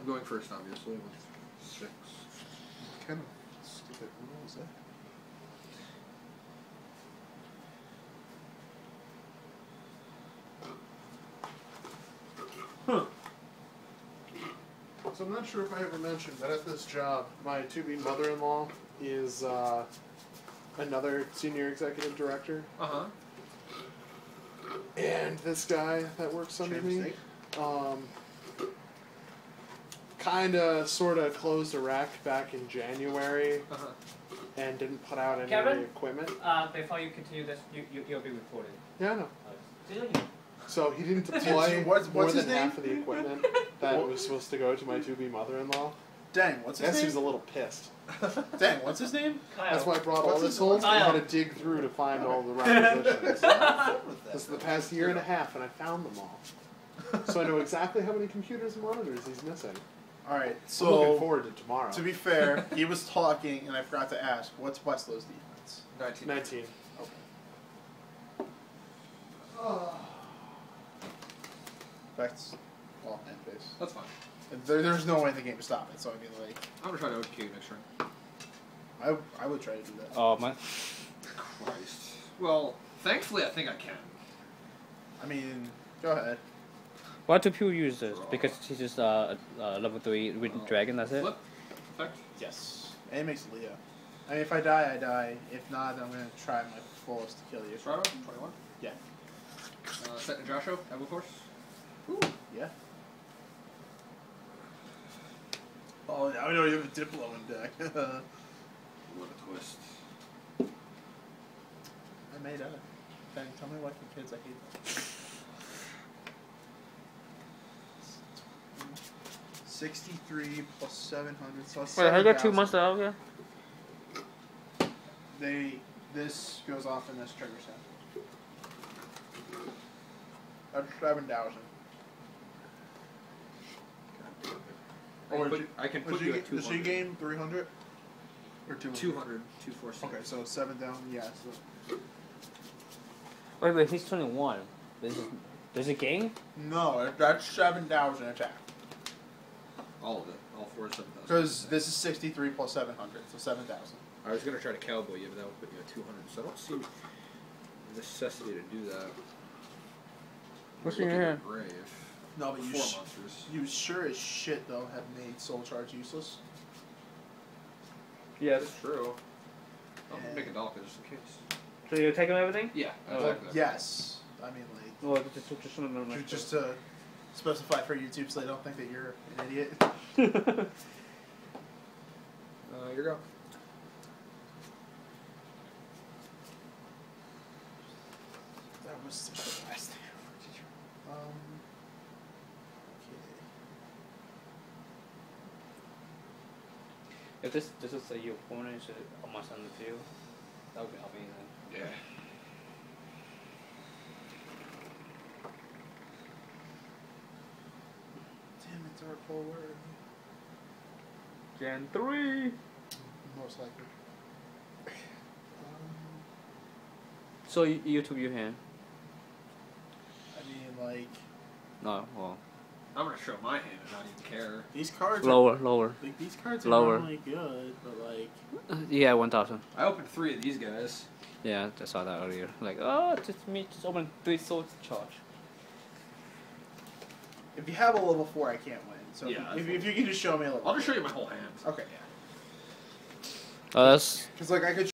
I'm going first, obviously, with 6. Kind of stupid rule is that? Huh. So I'm not sure if I ever mentioned that at this job, my to-be mother-in-law is another senior executive director. Uh-huh. And this guy that works under me kind of, sort of closed a rack back in January and didn't put out any of the equipment. Before you continue this, you'll be recorded. Yeah, I know. So he didn't deploy more than half of the equipment that was supposed to go to my to-be mother-in-law. Dang, what's his name? I guess he was a little pissed. Dang, what's his name? Kyle. That's why I brought all this whole thing. I had to dig through to find all the right positions. This is the past year and a half, and I found them all. So I know exactly how many computers and monitors he's missing. All right, so I'm looking forward to tomorrow. To be fair, he was talking, and I forgot to ask, what's Weslow's defense? 19. 19. Okay. That's all end base. That's fine. There's no way the game to stop it, so I mean, like... I'm going to try to OTK next turn. I would try to do that. Oh, my... Christ. Well, thankfully, I think I can. I mean, go ahead. Why do people use this? Because he's just level 3 with dragon, that's it? Flip? Effect? Yes. And it makes it Leo. I mean, if I die, I die. If not, I'm going to try my fullest to kill you. Shriver? 21? Yeah. Set Najasho? Evil Force? Ooh. Yeah. Oh, now I know you have a Diplo in deck. What a twist. I made up. Dang, tell me what the kids, I hate them. 63 plus 700 plus 7,000. Wait, have you got 2 months out here? This goes off in this trigger set. That's 7,000. I can put you at 200. Did she gain 300? Or 200? 200. 246. Okay, so 7,000, yeah. So. Wait, he's 21. Does it gain? No, that's 7,000 attack. All of it. All 4 of 7,000. Because this is 63 plus 700, so 7,000. I was going to try to cowboy you, but that would put you at 200, so I don't see the necessity to do that. What's in your hand? Brave. No, but you sure as shit, though, have made Soul Charge useless. Yeah, that's true. I'm going to make a dolphin just in case. So you're taking everything? Yeah. Yes. I mean, like... Well, just to specify for YouTube so they don't think that you're an idiot. Your go. That was such the last thing I ever did. If this is your opponent, it's almost on the field. That would be amazing. Yeah. Damn, it's our full word. Gen 3! Most likely. So you took your hand? I mean, like... No, well... I'm gonna show my hand and not even care. These cards lower, are lower. Like these cards are lower. Really good, but like yeah, 1,000. I opened 3 of these guys. Yeah, I saw that earlier. Like, oh, just me, just open 3 swords charge. If you have a level 4, I can't win. So yeah, if you can just show me a level, I'll just show you my whole hand. Okay. Yeah. Because like I could